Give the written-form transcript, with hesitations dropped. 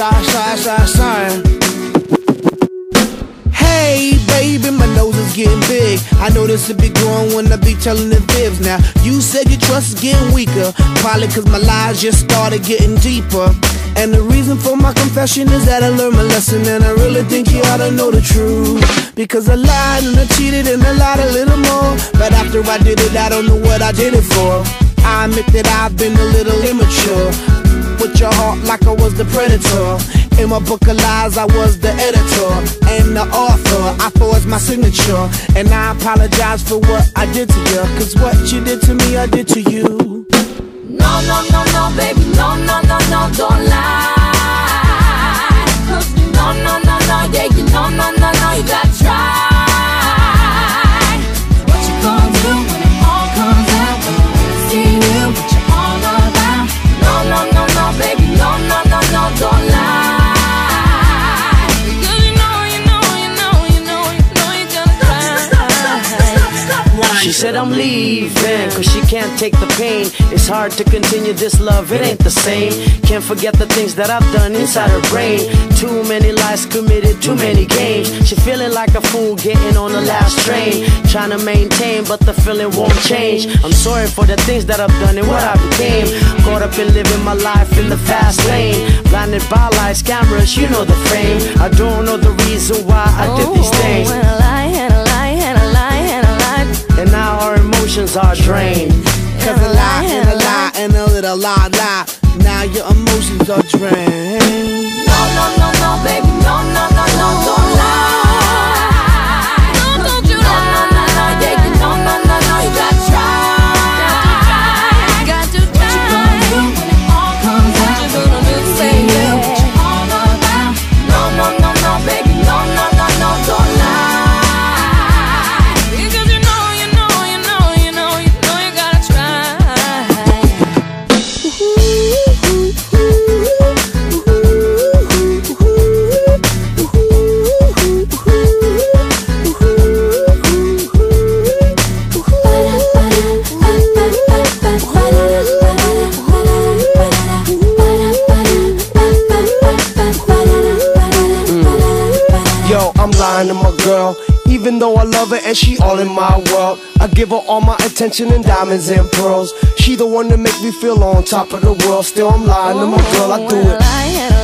sign. Hey, baby, my nose is getting big. I know this will be growing when I be telling the fibs. Now, you said your trust is getting weaker, probably cause my lies just started getting deeper. And the reason for my confession is that I learned my lesson, and I really think you ought to know the truth. Because I lied and I cheated and I lied a little more, but after I did it, I don't know what I did it for. I admit that I've been a little immature, with your heart like I was the predator. In my book of lies, I was the editor and the author. I forged my signature, and I apologize for what I did to you, cause what you did to me, I did to you. No, no, no, no, baby, no, no, no, no, don't lie. Cause no, no, no, no, yeah, you know, no, no, no, you gotta try. She said I'm leaving, cause she can't take the pain. It's hard to continue this love, it ain't the same. Can't forget the things that I've done inside her brain. Too many lies committed, too many games. She feeling like a fool getting on the last train. Trying to maintain, but the feeling won't change. I'm sorry for the things that I've done and what I became. Caught up in living my life in the fast lane. Blinded by lights, cameras, you know the frame. I don't know the reason why I did these things. And now our emotions are drained. Cause a lie and a lie and a little lie. Now your emotions are drained. No, no, no, no, baby, no, no, no, no, don't lie. No, don't you lie. No, no, no, no, yeah, you know, no, no, no, you gotta try. To my girl, even though I love her and she all in my world, I give her all my attention and diamonds and pearls. She the one that make me feel on top of the world. Still I'm lying to my girl, I do it.